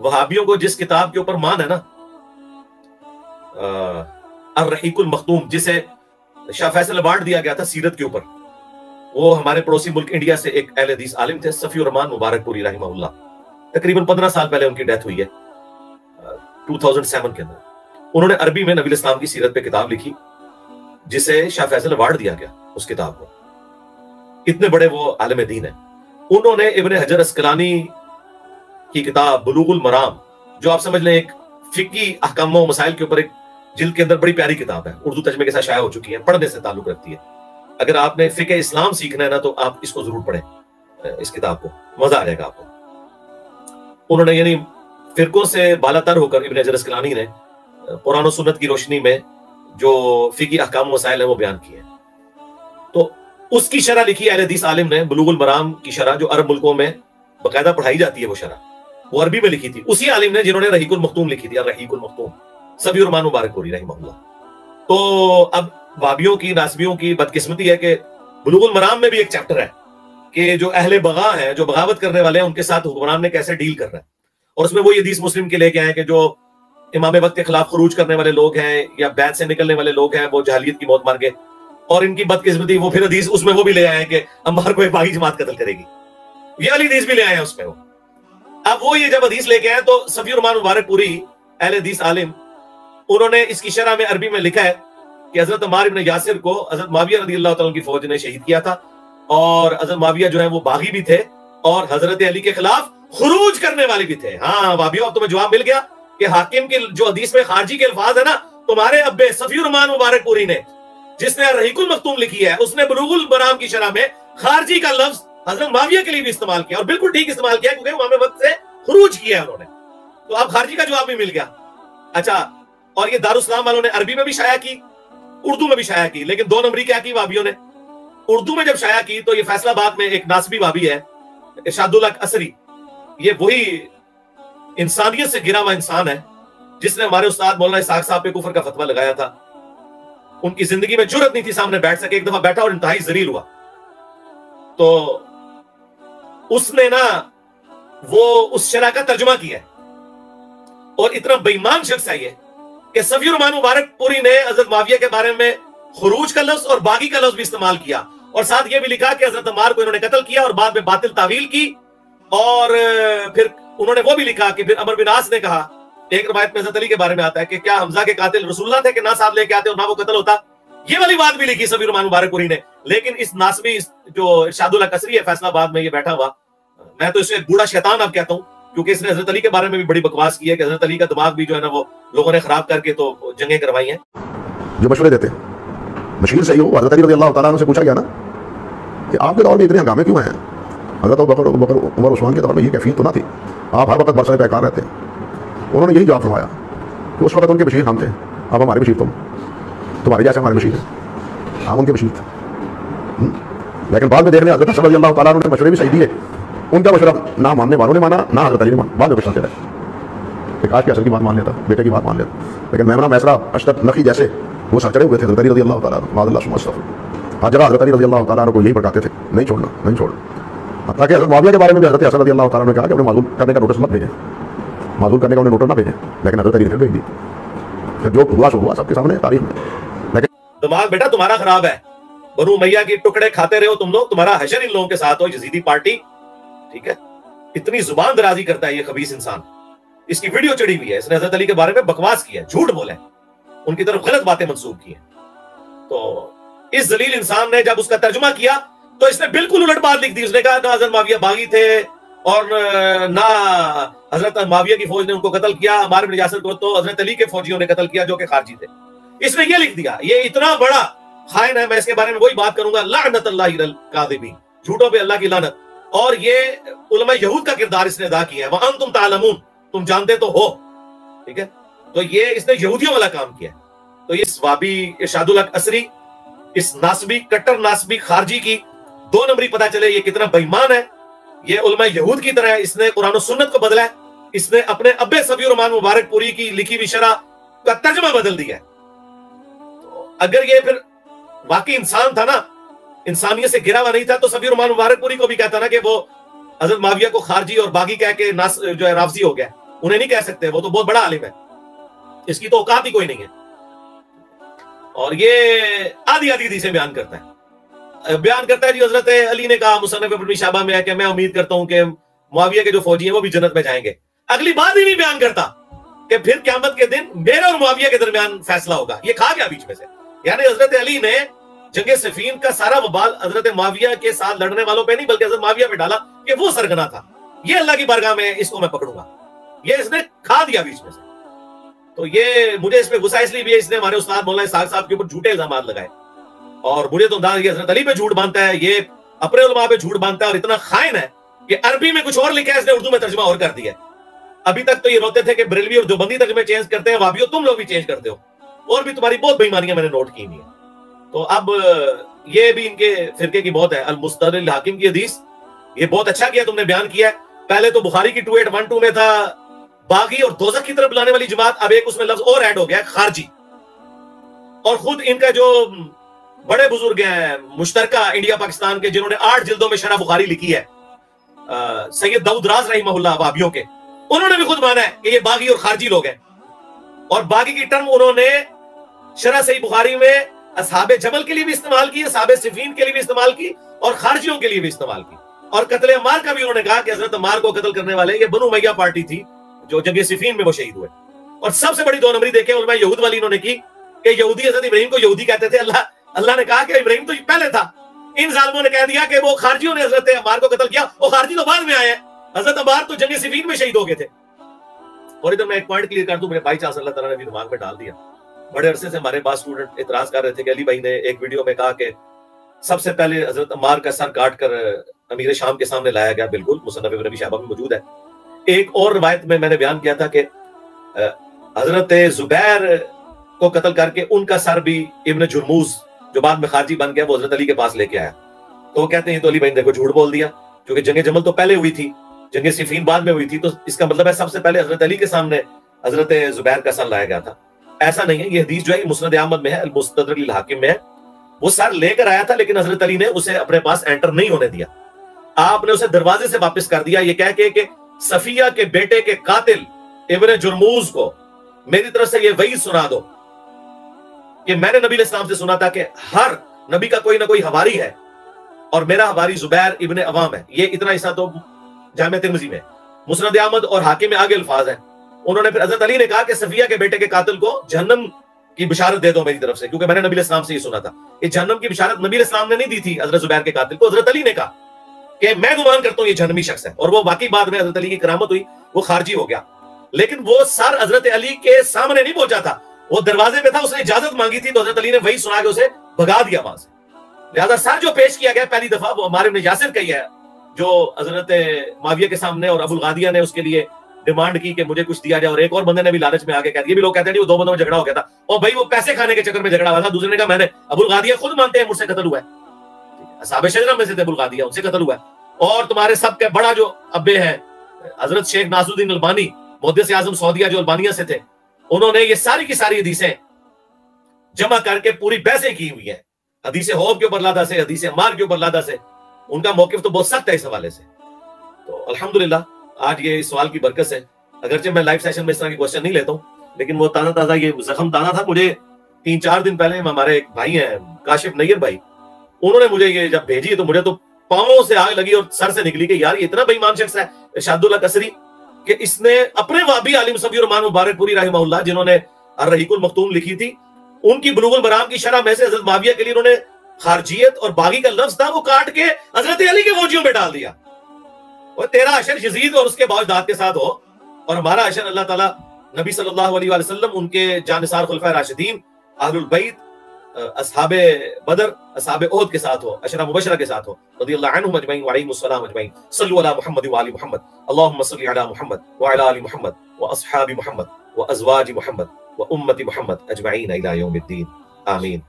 वहाबियों को जिस किताब के ऊपर मान है ना, अर्रहीकुल मख्तूम, जिसे शाह फैसल अवार्ड दिया गया था सीरत के ऊपर, वो हमारे पड़ोसी मुल्क इंडिया से एक अहले हदीस आलिम थे, सफी-उर-रहमान मुबारकपुरी रहिमहुल्लाह, तकरीबन 15 साल पहले उनकी डेथ हुई है, 2007 के अंदर। उन्होंने अरबी में नबी इस्लाम की सीरत पे किताब लिखी जिसे शाह फैसल अवार्ड दिया गया उस किताब को। इतने बड़े वो आलिम दीन है। उन्होंने इबन हजर अस्कलानी की किताब बुलूग़ुल मराम, जो आप समझ लें एक फिकी अहकाम व मसाइल के ऊपर एक जिल्द के अंदर बड़ी प्यारी किताब है, उर्दू तर्जमे के साथ शाया हो चुकी है, पढ़ने से ताल्लुक रखती है। अगर आपने फिके इस्लाम सीखना है ना तो आप इसको जरूर पढ़ें, इस किताब को, मजा आ जाएगा आपको। उन्होंने यानी फिरकों से बालातर होकर इब्न हजर अस्कलानी ने कुरान और सुन्नत की रोशनी में जो फिकी अहकाम मसाइल है वो बयान किए। तो उसकी शरह लिखी अहले हदीस आलिम ने, बुलूग़ुल मराम की शरह जो अरब मुल्कों में बाकायदा पढ़ाई जाती है, वो शरह वो अरबी में लिखी थी उसी आलिम ने जिन्होंने अर्रहीकुल मख्तूम लिखी थी, अर्रहीकुल मख्तूम, सफी-उर-रहमान मुबारकपुरी रहमतुल्लाह। तो अब वाबियों की, नासबियों की बदकिस्मती है कि बुलूग़ुल मराम में भी एक चैप्टर है कि जो अहले बगा हैं, जो बगावत करने वाले हैं, उनके साथ हुक्मरान ने कैसे डील करना है। और उसमें वो हदीस मुस्लिम के लेके आए कि जो इमाम वक्त के खिलाफ खरूज करने वाले लोग हैं या बैत से निकलने वाले लोग हैं वो जहलियत की मौत मार गए, और इनकी बदकिस्मती वो फिर हदीस उसमें वो भी ले आए कि अम्मार को बागी जमात कत्ल करेगी, ये वाली हदीस भी ले आए उसमें वो। अब वो ये जब हदीस लेके आए तो सफी-उर-रहमान मुबारकपुरी अहले हदीस आलिम, उन्होंने इसकी शरह में अरबी में लिखा है कि हजरत अम्मार इब्न यासिर को हजरत मुआविया रदियल्लाहु तआला की फौज ने शहीद किया था, और हजरत मुआविया जो है वो बागी भी थे और हजरत अली के खिलाफ खुरूज करने वाले भी थे। हाँ वाबियों, अब तुम्हें जवाब मिल गया कि हाकिम के जो हदीस में खारजी के अल्फाज है ना, तुम्हारे अब्बे सफी-उर-रहमान मुबारकपुरी ने जिसने अर्रहीकुल मख्तूम लिखी है उसने बुलूग़ुल मराम की शरह में खारजी का लफ्ज हजरत मुआविया के लिए भी इस्तेमाल किया, और बिल्कुल ठीक इस्तेमाल किया क्योंकि इमाम वक्त से खुरूज किया है उन्होंने। तो अब खारजी का जवाब भी मिल गया। अच्छा, और ये दारुस्सलाम वालों ने अरबी में भी शाया की, उर्दू में भी शाया की, लेकिन 2 नंबरी क्या की वाबियों ने। उर्दू में जब शाया की तो ये फैसलाबाद में एक नासबी वाबी है इरशादुल हक असरी, ये वही इंसानियत से गिरा हुआ इंसान है जिसने हमारे उस्ताद मौलाना इसाक साहब पे कुफर का फतवा लगाया था। उनकी जिंदगी में जुर्रत नहीं थी सामने बैठ सके, एक दफा बैठा और इंतहाई जलील हुआ। तो उसने ना वो उस शरह का तर्जुमा किया, और इतना बेईमान शख्स है ये कि सफी-उर-रहमान मुबारकपुरी ने हजरत मुआविया के बारे में खुरूज का लफ्ज और बागी का लफ्ज भी इस्तेमाल किया, और साथ ये भी लिखा कि हजरत अम्मार को इन्होंने कत्ल किया और बाद में बातिल तावील की। और फिर उन्होंने वो भी लिखा कि फिर अमर बिन आस ने कहा, एक रिवायत में हजरत अली के बारे में आता है कि क्या हमजा के कातिल रसूलुल्लाह थे कि ना साथ लेके आते और ना वो कत्ल होता, ये वाली बात भी लिखी सफी-उर-रहमान मुबारकपुरी ने। लेकिन इस नासवी जो इरशादुल हक असरी है फैसलाबाद में, ये बैठा हुआ, मैं तो इसे बूढ़ा शैतान अब कहता हूँ क्योंकि इसने हजरत अली के बारे में भी बड़ी बकवास की है कि हजरत अली का दिमाग भी जो है ना वो लोगों ने खराब करके तो जंगें करवाई हैं। जो मशवरे देते हैं, मशीर सही हो, हजरत अली रज़ियल्लाहु तआला अन्हु से पूछा गया ना कि आपके दौर में इतने हंगामे क्यों हैं, हजरत अबू बकर उमर उस्मान के दौर में ये कैफियत तो ना थी, आप हर वक्त बरसाए पैकार रहते। उन्होंने यही जवाब फरमाया कि उस वक्त उनके मशीर हम थे, आप हमारे मशीर, तुम्हारे जैसे हमारे मशीर हैं, हम उनके मशीर थे। लेकिन बाद में देख लें हजरत हसन रज़ियल्लाहु तआला अन्हु ने मशवरे भी सही दिए, उनका मशवरा ना मानने वालों ने माना ना हजरत अली ने माना, बाद में पछताते रहे कि काश के असल की बात मान लेता, बेटे की बात मान लेता। लेकिन मेमना मैसरा अशरफ नखी जैसे वो सर चढ़े हुए थे हजरत अली रज़ियल्लाहु तआला अन्हु, हर जगह हजरत अली रज़ियल्लाहु तआला अन्हु को यही भड़काते थे, नहीं छोड़ना नहीं छोड़ना। ताकि हजरत मुआविया के बारे में भी हजरत हसन रज़ियल्लाहु तआला अन्हु ने कहा कि उन्हें माज़ूर करने का नोटिस मत भेजें, माज़ूर करने का उन्हें नोटिस ना भेजें, लेकिन हजरत अली ने भेज दिया। फिर जो हुआ सो हुआ, सबके सामने तारीख में। लेकिन दिमाग बेटा तुम्हारा खराब है, बनु उमैया के टुकड़े खाते रहे हो तुम लोग, तुम्हारा हशर इन लोगों के साथ हो, यजीदी पार्टी, ठीक है। इतनी जुबान दराजी करता है ये खबीस इंसान, इसकी वीडियो चढ़ी हुई है, इसने हजरत अली के बारे में बकवास किया, झूठ बोला है, उनकी तरफ गलत बातें मंसूब की हैं। तो इस जलील इंसान ने जब उसका तर्जुमा किया तो इसने बिल्कुल उलट बात लिख दी। उसने कहा ना हजरत मुआविया बागी थे और ना हजरत मुआविया की फौज ने उनको कत्ल किया, अम्मार बिन यासिर को तो हजरत अली के फौजियों ने कत्ल किया जो कि खारजी थे, इसने यह लिख दिया। ये इतना बड़ा खाइन है, मैं इसके बारे में वही बात करूंगा, लानतल्लाहि अलल काज़िबीन, झूठों पे अल्लाह की लानत। और ये उलमा यहूद का किरदार इसने अदा किया है, वहां तुम तालमून, तुम जानते तो हो, ठीक है। तो ये इसने यहूदियों वाला काम किया। तो इस वाबी इरशादुल हक असरी, इस नासबी कट्टर नासबी खारजी की 2 नंबरी, पता चले ये कितना बेईमान है, ये उलमा यहूद की तरह है, इसने कुरान और सुन्नत को बदला है, इसने अपने अब्बे सफी-उर-रहमान मुबारकपुरी की लिखी हुई शरह का तर्जमा बदल दिया है। तो अगर ये फिर वाकई इंसान था ना, इंसानियत से गिरा हुआ नहीं था, तो सफी-उर-रहमान मुबारकपुरी को भी कहता ना कि वो हजरत मुआविया को खारजी और बागी कह के जो है राफजी हो गया, उन्हें नहीं कह सकते, वो तो बहुत बड़ा आलिम है, इसकी तो औकात ही कोई नहीं है। और ये आधी आधी हदीसें बयान करता है, जी हजरत अली ने कहा, मुसन्नफ इब्न शाबा में है कि मैं उम्मीद करता हूं कि मुआविया के जो फौजी हैं वो भी जन्नत में जाएंगे। अगली बात ही नहीं बयान करता कि फिर क़यामत के दिन मेरे और मुआविया के दरमियान फैसला होगा। ये खा गया बीच में से। यानी हजरत अली ने जंगे सिफीन का सारा वबाल हजरत मुआविया के साथ लड़ने वालों पर नहीं बल्कि हजरत मुआविया पे डाला कि वो सरगना था, ये अल्लाह की बारगाह में इसको मैं पकड़ूंगा। ये इसने खा दिया बीच में से। तो ये मुझे इसमें गुस्सा इसलिए भी है, इसने हमारे उस्ताद मौलाना इसाक साहब के ऊपर झूठे इल्जाम लगाए और मुझे तो अंदाज ये हजरत अली पे झूठ बांधता है, ये अपने उलमा पे झूठ बांधता है और इतना खाइन है कि अरबी में कुछ और लिखा है इसने उर्दू में तर्जमा और कर दिया। अभी तक तो ये रोते थे कि बरेलवी और देवबंदी तर्जमे चेंज करते हैं, वाबियो तुम लोग भी चेंज करते हो, और भी तुम्हारी बहुत बेईमानियां मैंने नोट की हुई है। तो अब ये भी इनके फिरके की बहुत है। अल-मुस्तदरिक हाकिम की हदीस, ये बहुत अच्छा किया तुमने बयान किया। पहले तो बुखारी की 2812 में था बागी और दोजख की तरफ बुलाने वाली जमात, अब एक उसमें लफ्ज और ऐड हो गया खारजी। और खुद इनका जो बड़े बुजुर्ग हैं मुश्तरका इंडिया पाकिस्तान के, जिन्होंने 8 जिल्दों में शरह बुखारी लिखी है, सैयद दाऊद राज राय वाबियों के, उन्होंने भी खुद माना है कि ये बागी और खारजी लोग हैं। और बागी की टर्म उन्होंने शरह सही बुखारी में असहाबे जमल के लिए भी इस्तेमाल की, असहाबे सिफीन के लिए भी इस्तेमाल की और खारजियों के लिए भी इस्तेमाल की। और कत्ल अम्मार का भी उन्होंने कहा कि हजरत अम्मार को कत्ल करने वाले ये बनु उमैया पार्टी थी जो जंगे सिफीन में वो शहीद हुए। और सबसे बड़ी दो नंबरी देखे उलमा यहूद वाली इन्होंने की कि यहूदी हजरत इब्राहिम को यहूदी कहते थे, अल्लाह ने कहा कि इब्राहिम तो पहले था। इन जालिमों ने कह दिया कि वो खारजियों ने हजरत अम्मार को कत्ल किया, वो खारजी तो बाद में आए हैं, हजरत अम्मार तो जंगे सिफीन में शहीद हो गए थे। और इधर मैं एक पॉइंट क्लियर कर दूं, मेरे भाई चांस अल्लाह ताला ने भी दिमाग में डाल दिया। बड़े अरसे से हमारे पास स्टूडेंट इतराज कर रहे थे कि अली भाई ने एक वीडियो में कहा कि सबसे पहले हजरत अम्मार का सर काट कर अमीर शाम के सामने लाया गया। बिल्कुल, मुसन्नफ इब्न शाबा में मौजूद है। एक और रिवायत में मैंने बयान किया था कि हजरत जुबैर को कत्ल करके उनका सर भी इब्न जुरमूज जो बाद में खारजी बन गया वो हजरत अली के पास लेके आया। तो कहते हैं तो अली भाई देखो झूठ बोल दिया, क्योंकि जंगे जमल तो पहले हुई थी, जंगे सिफीन बाद में हुई थी, तो इसका मतलब है सबसे पहले हजरत अली के सामने हजरत जुबैर का सर लाया गया था। ऐसा नहीं है। ये हदीस जो है मुस्नद अहमद में है, अल-मुस्तदरिक हाकिम में है। वो सर लेकर आया था लेकिन हजरत अली ने उसे अपने पास एंटर नहीं होने दिया, आपने उसे दरवाजे से वापस कर दिया, ये कह के सफिया के बेटे के कातिल इब्न जुरमूज को मेरी तरफ से ये वही सुना दो कि मैंने नबी अलैहि सलाम से सुना था कि हर नबी का कोई ना कोई हवारी है और मेरा हवारी जुबैर इब्न अवाम है। ये इतना हिस्सा तो जामे तिर्मिज़ी में, मुस्नद अहमद और हाकिम में आगे अल्फाज हैं। उन्होंने फिर हजरत अली ने कहा कि सफिया के बेटे के कातिल को जहन्नम की बिशारत दे दो मेरी तरफ से, क्योंकि मैंने नबी अलैहि सलाम से ये सुना था। ये जहन्नम की बिशारत नबी अलैहि सलाम ने नहीं दी थी हजरत जुबैर के कातिल को, हजरत अली ने कहा कि मैं गुमान करता हूं ये जहन्नमी शख्स है। और वो बाकी बाद में हजरत अली की करामत हुई, वो खारजी हो गया। लेकिन वो सर हजरत अली के सामने नहीं पहुंचा था, वो दरवाजे पे था, उसने इजाजत मांगी थी, तो हजरत अली ने वही सुना के उसे भगा दिया वहां से। लिहाजा सर जो पेश किया गया पहली दफा वो हमारे इब्न यासिर का ही है जो हजरत मुआविया के सामने, और अबुल गादिया ने उसके लिए डिमांड की कि मुझे कुछ दिया जाए, और एक और बंदे ने भी लालच में आके कह दिया। ये भी लोग कहते हैं वो दो बंदों में झगड़ा हो गया था, और भाई वो पैसे खाने के चक्कर में झगड़ा हुआ था। दूसरे ने कहा मैंने, अबुल गादिया खुद मानते हैं मुझसे कत्ल हुआ है, असहाबे शजरा में से थे अबुल गादिया, उनसे कत्ल हुआ है। और तुम्हारे सबके बड़ा जो अब्बे है हजरत शेख नासुद्दीन अल्बानी मुहद्दिस आज़म सऊदिया जो अल्बानिया से थे, उन्होंने ये सारी की सारी हदीसें जमा करके पूरी बहसें की हुई हैं, हदीसे होब के ऊपर लादा से, हदीसे अम्मार के ऊपर लादा से। उनका मौकिफ तो बहुत सख्त है इस हवाले से। तो अल्हम्दुलिल्लाह आज ये इस सवाल की बरकत से, अगरचे मैं लाइव सेशन में इस तरह के क्वेश्चन नहीं लेता हूँ, लेकिन वो ताज़ा ताज़ा ये जख्म ताज़ा था। मुझे 3-4 दिन पहले हमारे एक भाई हैं काशिफ नैर भाई, उन्होंने मुझे ये जब भेजी तो मुझे तो पांवों से आग लगी और सर से निकली कि यार ये इतना बेईमान शख्स है इरशादुल्लाह कसरी कि इसने अपने वाबी आलिम सफी-उर-रहमान मुबारकपुरी रहमहुल्लाह जिन्होंने अर्रहीकुल मख्तूम लिखी थी, उनकी बुलूग़ुल मराम की शरह में से हजरत मुआविया के लिए उन्होंने खारजियत और बागी का लफ्ज था वो काट के हजरत अली के फौजियों पे डाल दिया। और 13 अशर यजीद और उसके बावजदाद के साथ हो, और हमारा अशर अल्लाह ताला नबी सल्लल्लाहु अलैहि वसल्लम उनके जानसार खुलफा राशिदीन अहलुल बैत असहाबे बदर असहाबे ओहद के साथ हो, अशरा मुबशरा के साथ हो, रदियल्लाहु अन्हुम अजमईन व अलैहिमुस्सलाम अजमईन। सल्लु अला मुहम्मद व आलि मुहम्मद, अल्लाहुम्मा सल्लि अला मुहम्मद व अला आलि मुहम्मद व असहाबि मुहम्मद व अज़वाजि मुहम्मद व उम्मति मुहम्मद अजमईन इला यौमिद्दीन, आमीन।